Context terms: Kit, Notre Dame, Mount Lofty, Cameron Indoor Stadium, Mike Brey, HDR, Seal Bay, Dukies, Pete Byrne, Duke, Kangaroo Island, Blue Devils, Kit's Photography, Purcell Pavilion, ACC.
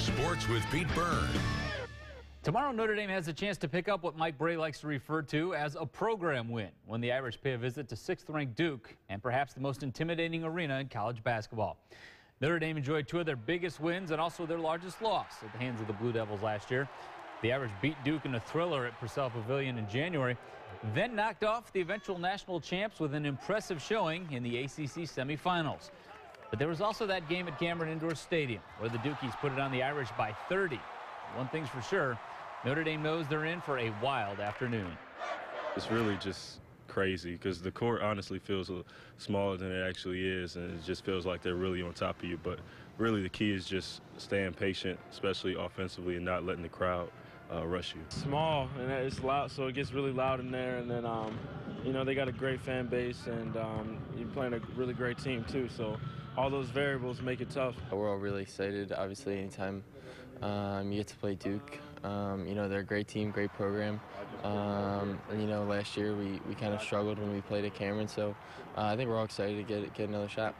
Sports with Pete Byrne. Tomorrow, Notre Dame has a chance to pick up what Mike Brey likes to refer to as a program win when the Irish pay a visit to 6th-ranked Duke and perhaps the most intimidating arena in college basketball. Notre Dame enjoyed two of their biggest wins and also their largest loss at the hands of the Blue Devils last year. The Irish beat Duke in a thriller at Purcell Pavilion in January, then knocked off the eventual national champs with an impressive showing in the ACC semifinals. But there was also that game at Cameron Indoor Stadium where the Dukies put it on the Irish by 30. One thing's for sure, Notre Dame knows they're in for a wild afternoon. It's really just crazy because the court honestly feels smaller than it actually is, and it just feels like they're really on top of you. But really the key is just staying patient, especially offensively, and not letting the crowd rush you. Small and it's loud, so it gets really loud in there. And then you know, they got a great fan base, and you're playing a really great team too, so all those variables make it tough. We're all really excited. Obviously, anytime you get to play Duke, you know, they're a great team, great program. And you know, last year we kind of struggled when we played at Cameron, so I think we're all excited to get another shot.